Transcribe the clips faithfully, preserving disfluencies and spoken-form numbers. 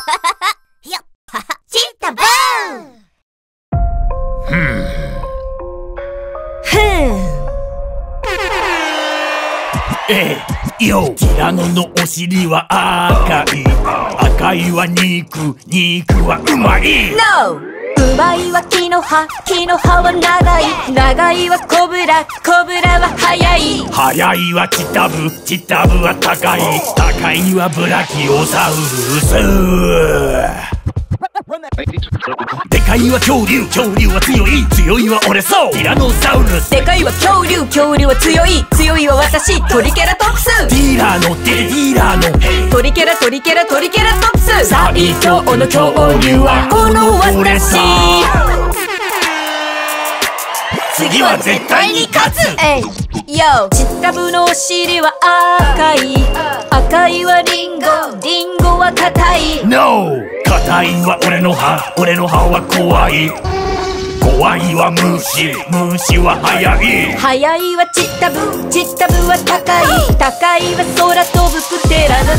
チッタブー。ええよ、ティラノのお尻は赤い。赤いは肉、肉はうまい。No! うまいは木の葉、木の葉は長い。長いはコブラ、コブラは速い。速いはチタブ、チタブは高い。高いはブラキオサウルス。でかいは恐竜、恐竜は強い。強いは俺そう、ティラノサウルス。でかいは恐竜、恐竜は強い。強いは私、トリケラトプス。ティラノ、ティラノ、トリケラ、トリケラ、トリケラトプス。最強の恐竜はこの私。次は絶対に勝つ。えいよ、チッタブーのお尻は赤い。赤いはリンゴ、リンゴは硬い。No!硬いは俺の歯、俺の歯は怖い。怖いは虫、虫は速い。速いはチッタブー、チッタブーは高い。高いは空飛ぶプテラノ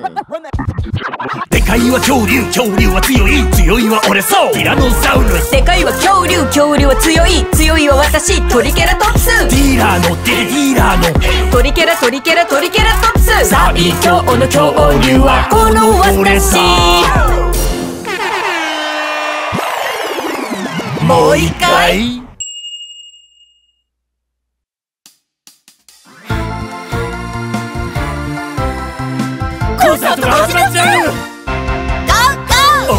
ドン。でかいは恐竜、恐竜は強い。強いは俺そう、ティラノサウルス。でかいは恐竜、恐竜は強い。強いは私、トリケラトプス。ティラノ、ティラノ、トリケラ、トリケラ、トリケラトプス。最強の恐竜はこの私。もう一回。コンサートが始まっちゃう。ゴーゴ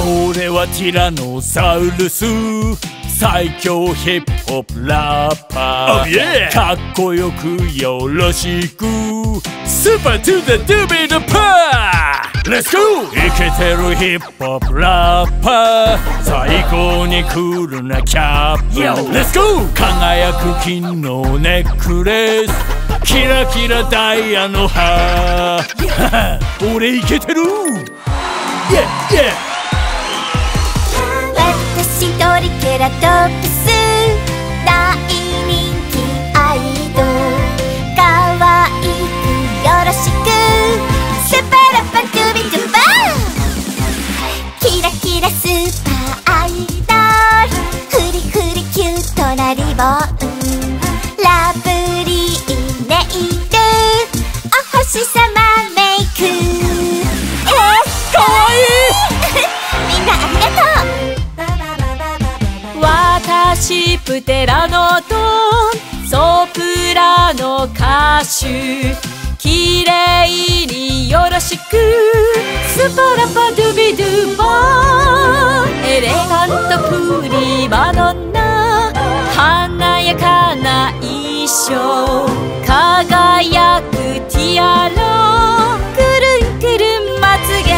ー。俺はティラノサウルス。最強ヒップホップラッパー。かっこよくよろしく。スーパートゥーザドゥービーのパー。レッツゴー。イケてるヒップホップラッパー。最高にクールなキャップ。レッツゴー。輝く金のネックレス。キラキラダイヤの歯。俺イケてる。イエイエイ。私トリケラトプス。大人気アイドル。かわいくよろしく。スーパーラッパードゥビドゥバー。キラキラスーパーアイドル。フリフリキュートなリボン。ラブリーネイル。お星さまメイク。えっ、かわいい。みんなありがとう。私プテラノとソプラノ歌手。きれいによろしく。スパラパドゥビドゥボー。エレガントプリマドンナ。華やかな衣装。輝くティアラ。くるんくるんまつげ。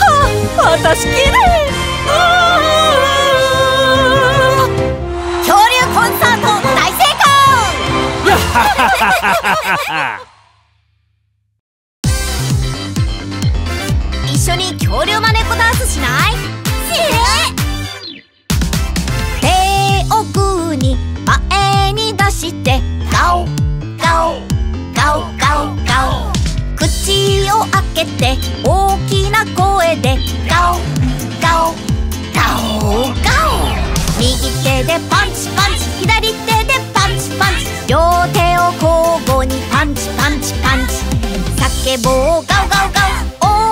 はっ、私きれい。コンサート大成功。一緒に恐竜まねっこダンスしない？しね。手をグーに前に出してガオガオガオガオガオ。口を開けて大きな声でガオガオガオガオ。右手でパンチパンチ、左手でパンチパンチ。両手を交互にパンチパンチパンチ。叫ぼうガオガオガ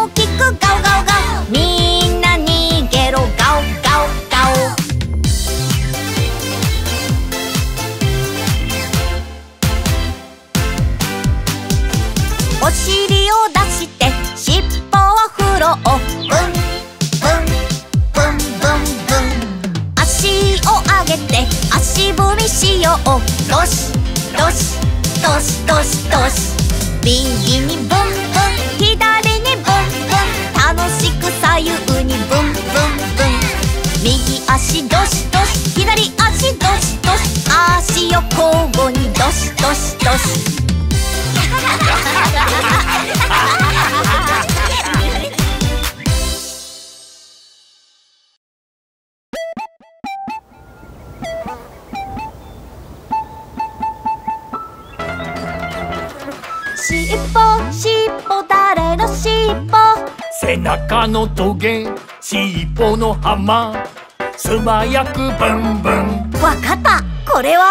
オ。大きくガオガオガオ。みんな逃げろガオガオガオ。お尻を出して尻尾を振ろう。ブンブンブンブン。足を上げて足踏みしよう。どしどしどしどしどし。右にブンブン、左にブンブン。楽しく左右にブンブンブン。右足どしどし、左足どしどし。足を交互にどしどしどし。しっぽしっぽ誰のしっ背中のトゲ、尻尾のハマ、素早くブンブン。わかった、これは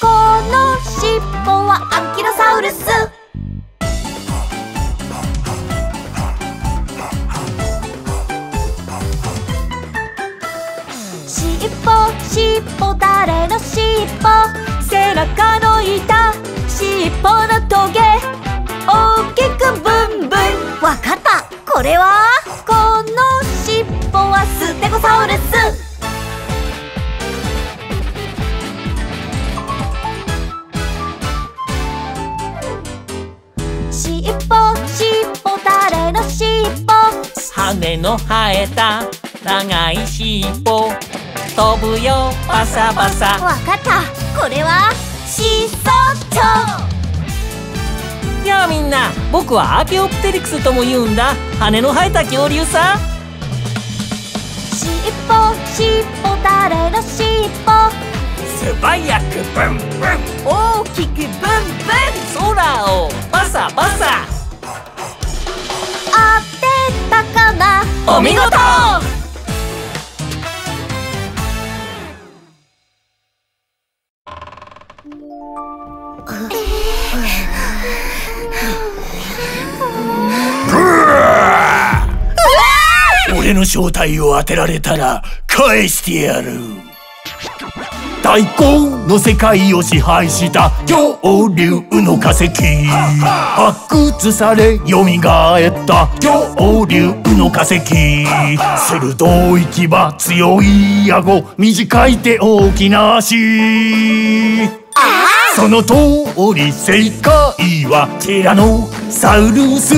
この尻尾はアンキロサウルス。尻尾尻尾誰の尻尾、背中の板、尻尾のトゲ、大きくブンブン。わかった、これはこの尻尾はステゴサウルス。尻尾尻尾誰の尻尾、羽の生えた長い尻尾、飛ぶよバサバサ。わかった、これはシソチョウ。やあみんな、僕はアーケオプテリクスとも言うんだ、羽の生えた恐竜さ。尻尾尻尾誰の尻尾、素早くブンブン、大きくブンブン、空をバサバサ。当てたかな、お見事。俺の正体を当てられたら返してやる。太鼓の世界を支配した恐竜の化石、発掘されよみがえった恐竜の化石、鋭い牙、強い顎、短い手、大きな足。その通り、世界はティラノサウルス。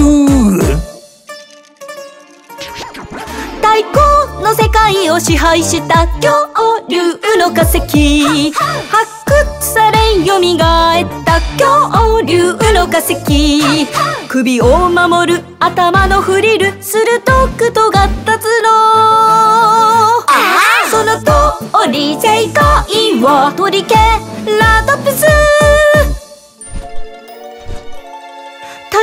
太鼓の世界を支配した恐竜の化石、発掘されよみがえった恐竜の化石、首を守る頭のフリル、鋭く尖った角。その通り、世界はトリケラトプス。太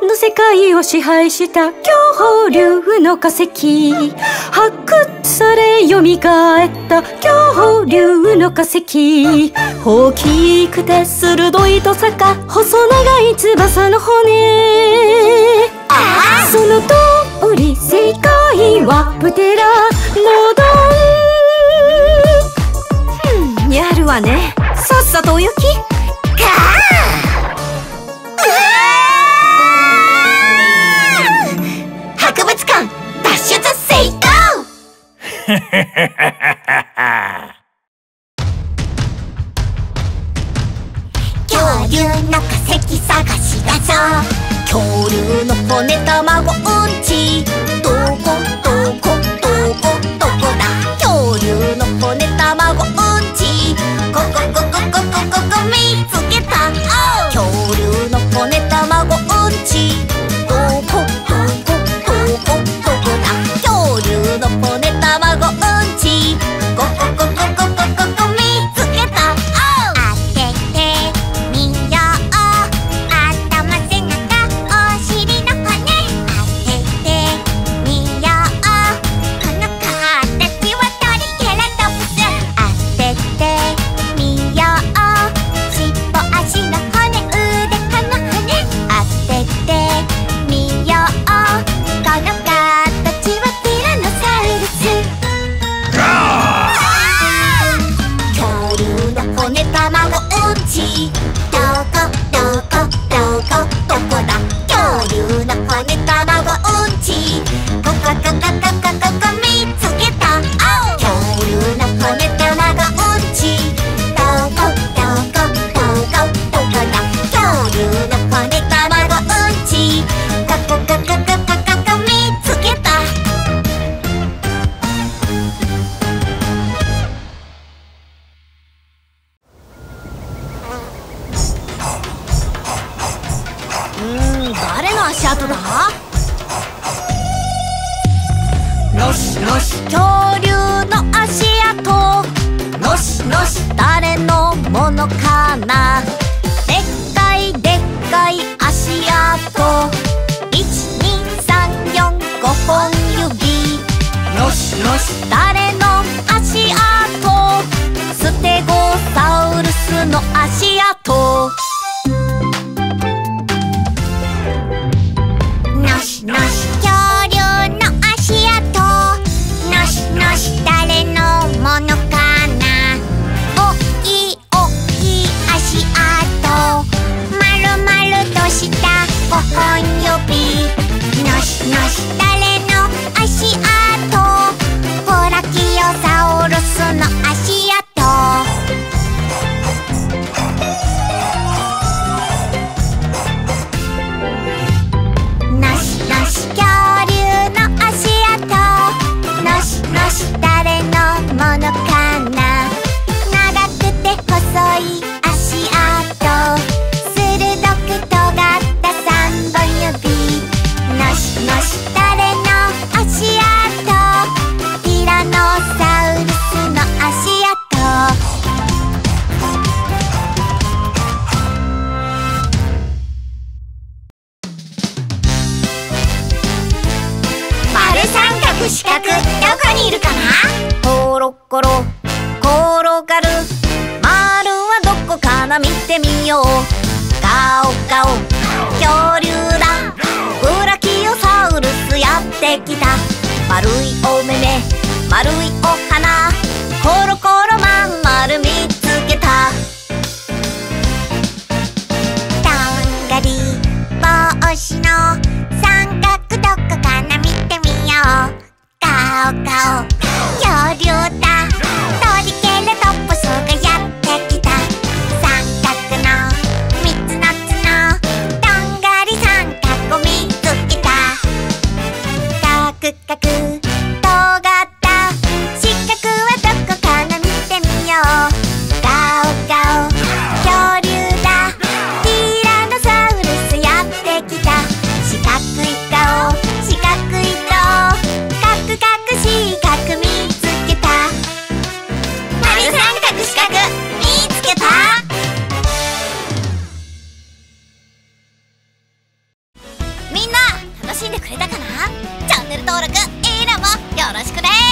鼓の世界を支配した恐竜の化石、発掘されよみがえった恐竜の化石、大きくて鋭いとさか、細長い翼の骨。その通り、世界はプテラノドン。やるわね、さっさとお行き。かー恐竜の化石探しだぞ、恐竜の骨玉をうんち、どこどこどこどこだ、恐竜の骨玉をうんち、ここここここここ見つけた、恐竜の骨玉をうんち、どこどこどこどこだ、恐竜の骨卵うんち、ここここここここ見つけた。あててみよう、頭背中お尻の骨、あててみよう、この形はトリケラトプス。あててみよう、尻尾足の骨、腕この骨、あててみよう、この形はティラノサウルス。骨玉をうんち、どこどこどこどこだ、恐竜の骨玉をうんち、ここここここここ見つけた。恐竜の骨玉をうんち、どこどこどこどこだ、恐竜の骨玉をうんち、こここここここ見つけた。誰の足跡だ？のしのし、恐竜の足跡、のしのし、誰のものかな、でっかいでっかい足跡、いちにさんよんごる四角、どこにいるかな。コロコロ転がる丸はどこかな、見てみよう。ガオガオ恐竜だ、ブラキオサウルスやってきた。丸いお目目丸いお鼻、コロコロまんまる見つけた。どんぐり帽子の三角どこかな、見てみよう。ガオガオ恐竜だ、トリケラトプスがやってきた。三角の三つの角、どんぐり三角を見つけた。カクカクとがった四角はどこかな、見てみよう。ガオガオ恐竜だ、ティラノサウルスやってきた。四角い顔四角い顔、カクカク四角見つけた。丸三角四角見つけた。みんな楽しんでくれたかな。チャンネル登録、いいねもよろしくね。